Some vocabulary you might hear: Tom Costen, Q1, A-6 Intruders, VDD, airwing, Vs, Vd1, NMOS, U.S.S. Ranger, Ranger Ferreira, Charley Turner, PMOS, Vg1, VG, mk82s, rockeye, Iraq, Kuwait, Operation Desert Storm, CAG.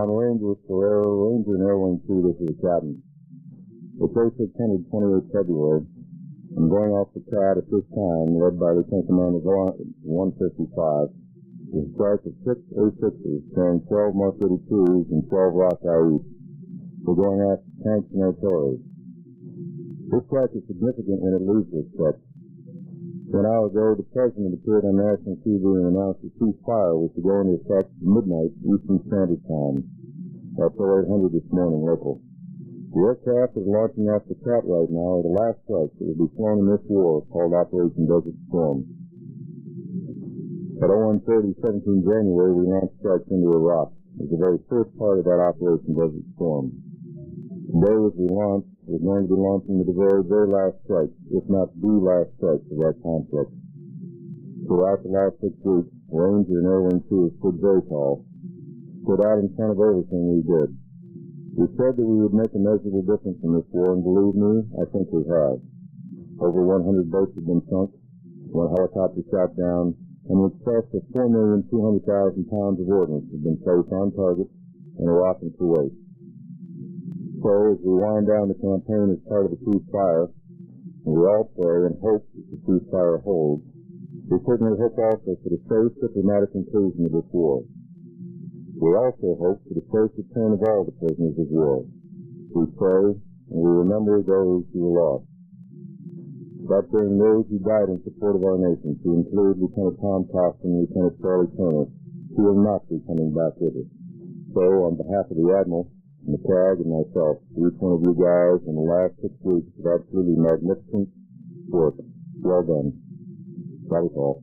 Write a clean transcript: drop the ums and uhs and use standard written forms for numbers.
I'm Ranger Ferreira, Ranger and Airwing Shooter for the cabin. It's April 10th, 28th February. I'm going off the CAG at this time, led by Lieutenant Commander 155. The strike of 6 A-6s, carrying 12 mk82s and 12 rockeys. We're going after tanks and artillery. This strike is significant when it leaves this step. An hour ago, the President appeared on national TV and announced a ceasefire which would go into effect at midnight Eastern Standard Time, at 8:00 this morning local. The aircraft is launching off the CAT right now, the last strike that will be flown in this war, called Operation Desert Storm. At 01:30, 17 January, we launched strikes into Iraq. It was the very first part of that Operation Desert Storm. Today, as we launch, we're going to be launching the very, very last strike, if not the last strike of that conflict. Throughout the last 6 weeks, Ranger and Airwing 2 stood very tall, stood out in front of everything we did. We said that we would make a measurable difference in this war, and believe me, I think we have. Over 100 boats have been sunk, 1 helicopter shot down, and in excess of 4,200,000 pounds of ordnance have been placed on target in Iraq and Kuwait. So, as we wind down the campaign as part of the ceasefire, and we all pray and hope that the ceasefire holds, we certainly hope also for the safe, diplomatic conclusion of this war. We also hope for the safe return of all the prisoners of war. We pray, and we remember those who were lost. That being those who died in support of our nation, to include Lieutenant Tom Costen and Lieutenant Charley Turner, who will not be coming back with us. So, on behalf of the Admiral, and the CAG, and myself, to each one of you guys in the last 6 weeks of absolutely magnificent work. Well done. That is all.